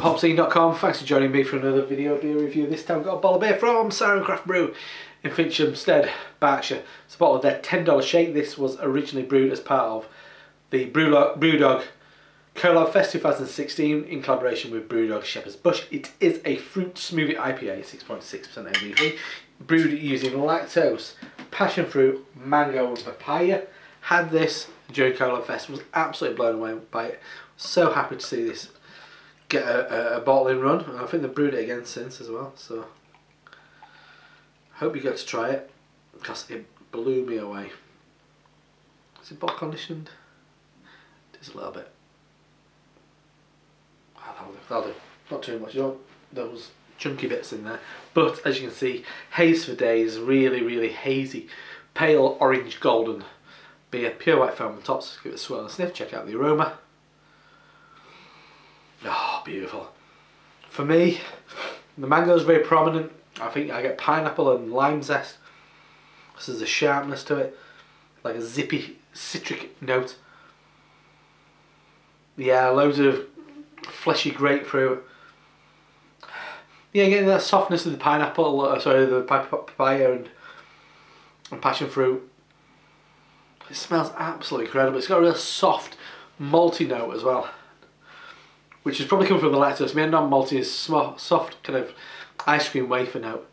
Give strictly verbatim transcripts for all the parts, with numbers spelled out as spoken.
from HopZine dot com. Thanks for joining me for another video beer review. This time I've got a bottle of beer from Siren Craft Brew in Finchamstead, Berkshire. It's a bottle of their Ten Dollar Shake. This was originally brewed as part of the Brewdog Collab Fest two thousand sixteen in collaboration with Brewdog Shepherd's Bush. It is a fruit smoothie I P A, six point six percent A B V, brewed using lactose, passionfruit, mango and papaya. Had this during Collab Fest, was absolutely blown away by it. So happy to see this get a, a, a bottling run, and I think they've brewed it again since as well, so hope you get to try it because it blew me away. Is it bottle conditioned? Just a little bit. Oh, that'll do, that'll do. Not too much, you don't, those chunky bits in there, but as you can see, haze for days, really really hazy, pale orange golden beer, pure white foam on the top. So let's give it a swirl and a sniff, check out the aroma. Oh, beautiful. For me, the mango is very prominent. I think I get pineapple and lime zest. This is a sharpness to it, like a zippy citric note. Yeah, loads of fleshy grapefruit. Yeah, getting that softness of the pineapple, uh, sorry, the papaya and, and passion fruit. It smells absolutely incredible. It's got a real soft malty note as well, which is probably coming from the lactose. I mean, non-malty is soft kind of ice cream wafer note.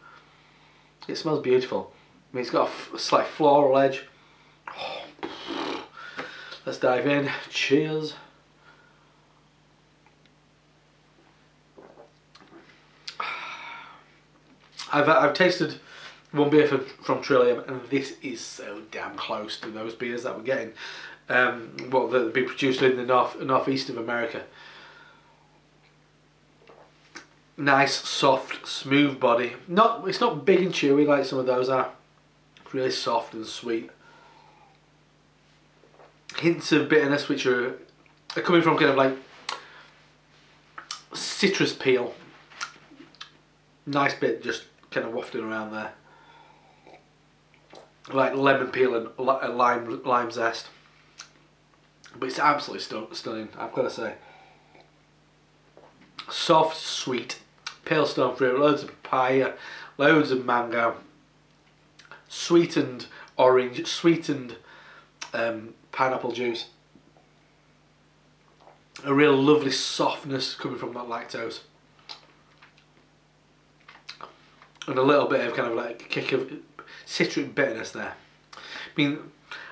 It smells beautiful. I mean, it's got a, a slight floral edge. Oh. Let's dive in. Cheers. I've, I've tasted one beer from, from Trillium, and this is so damn close to those beers that we're getting. Um, well, they've been produced in the north northeast of America. Nice, soft, smooth body. Not, it's not big and chewy like some of those are. It's really soft and sweet. Hints of bitterness, which are, are coming from kind of like citrus peel. Nice bit just kind of wafting around there. Like lemon peel and lime, lime zest. But it's absolutely stu stunning, I've got to say. Soft, sweet. Pale stone fruit, loads of papaya, loads of mango, sweetened orange, sweetened um, pineapple juice. A real lovely softness coming from that lactose, and a little bit of kind of like a kick of citric bitterness there. I mean,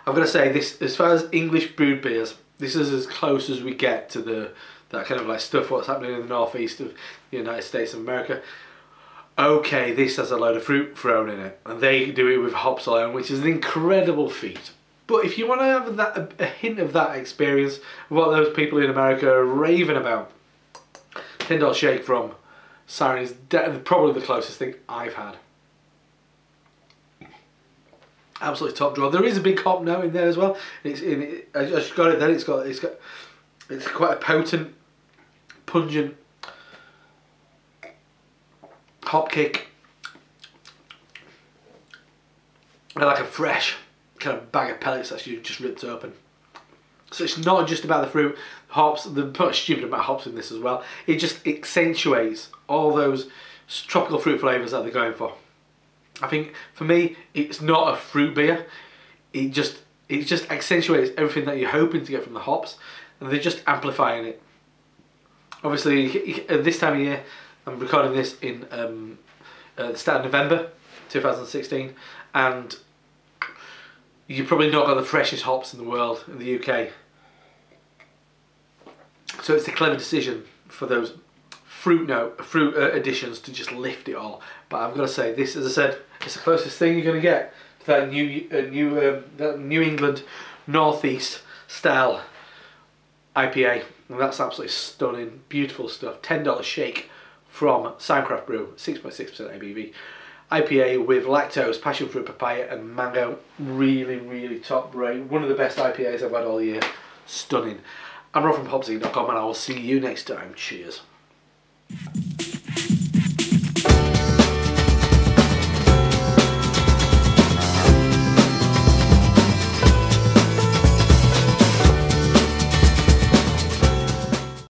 I've got to say this, as far as English brewed beers, this is as close as we get to the that kind of like stuff what's happening in the northeast of the United States of America. Okay, this has a load of fruit thrown in it, and they do it with hops alone, which is an incredible feat. But if you want to have that, a hint of that experience, what those people in America are raving about, Ten Dollar Shake from Siren is probably the closest thing I've had. Absolutely top drawer. There is a big hop note in there as well. It's in. It, I just got it. Then it's got. It's got. It's quite a potent, pungent hop kick. And like a fresh kind of bag of pellets that you just ripped open. So it's not just about the fruit, hops. They put a stupid amount of hops in this as well. It just accentuates all those tropical fruit flavours that they're going for. I think for me, it's not a fruit beer. It just it just accentuates everything that you're hoping to get from the hops, and they're just amplifying it. Obviously, at this time of year, I'm recording this in um, uh, the start of November, two thousand sixteen, and you've probably not got the freshest hops in the world in the U K. So it's a clever decision for those fruit note, fruit uh, additions to just lift it all. But I've got to say, this, as I said, it's the closest thing you're going to get to that new, uh, new, um, that New England northeast style I P A. And that's absolutely stunning, beautiful stuff. Ten Dollar Shake from Siren Craft Brew, six point six percent A B V. I P A with lactose, passion fruit, papaya and mango. Really, really top rate. One of the best I P As I've had all year. Stunning. I'm Rob from HopZine dot com, and I will see you next time. Cheers.